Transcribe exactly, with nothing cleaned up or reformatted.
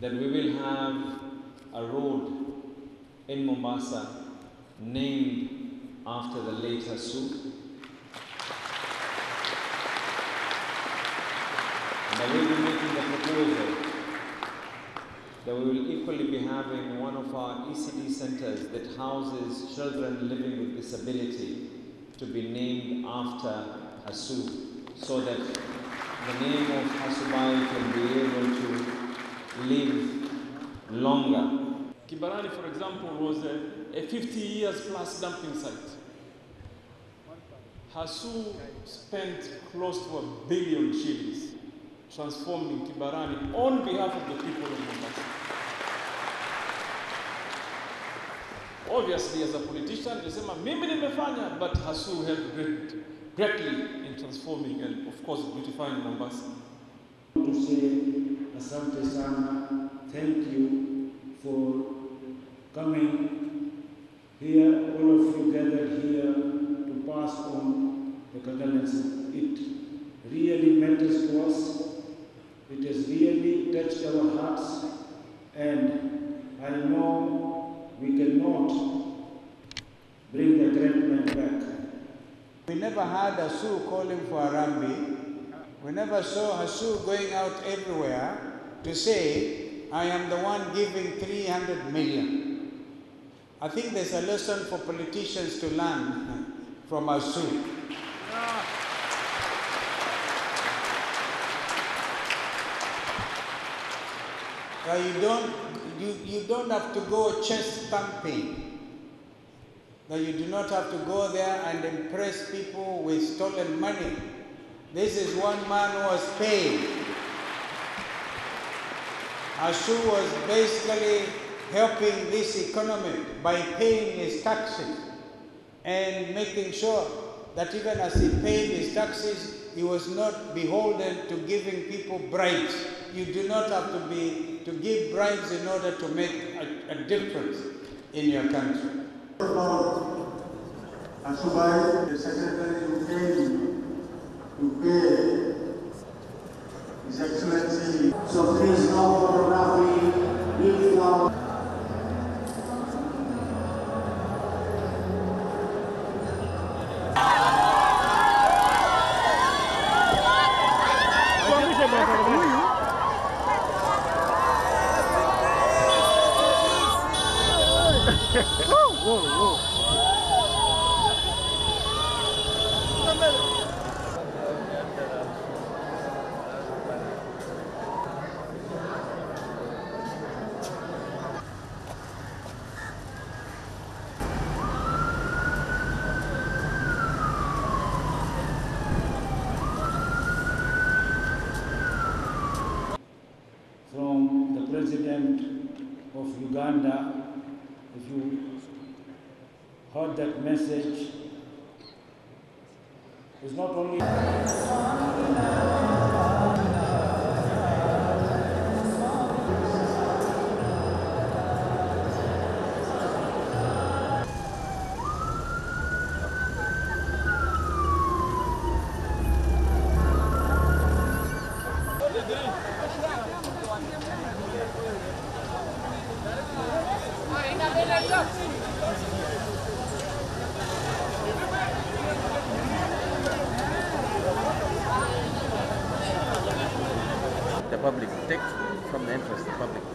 that we will have a road in Mombasa named after the late Hasu. That we will be making the proposal that we will equally be having one of our E C D centers that houses children living with disability to be named after Hasu, so that the name of Hasu Bhai can be able to live longer. Kibarani, for example, was a, a fifty years plus dumping site. Hasu spent close to a billion shillings transformed in Kibarani on behalf of the people of Mombasa. Obviously, as a politician, you say, mimi nimefanya, but Hasu helped great, greatly in transforming and, of course, beautifying Mombasa. I want to say, asante sana, thank you for coming here, all of you gathered here to pass on the condolences. It really matters to us. It has really touched our hearts, and I know we cannot bring the great man back. We never had Hasu calling for a Rambi. We never saw Hasu going out everywhere to say, I am the one giving three hundred million. I think there's a lesson for politicians to learn from Hasu. You don't, you, you don't have to go chest thumping. That you do not have to go there and impress people with stolen money. This is one man who was paid. Hasu was basically helping this economy by paying his taxes and making sure that even as he paid his taxes, he was not beholden to giving people bribes. You do not have to be to give bribes in order to make a, a difference in your country. Hasu Bhai, the secretary who came to pay His Excellency. So please, no photography, leave now. From the President of Uganda, if you heard that message, it's not only... The public, take from the interest, the public.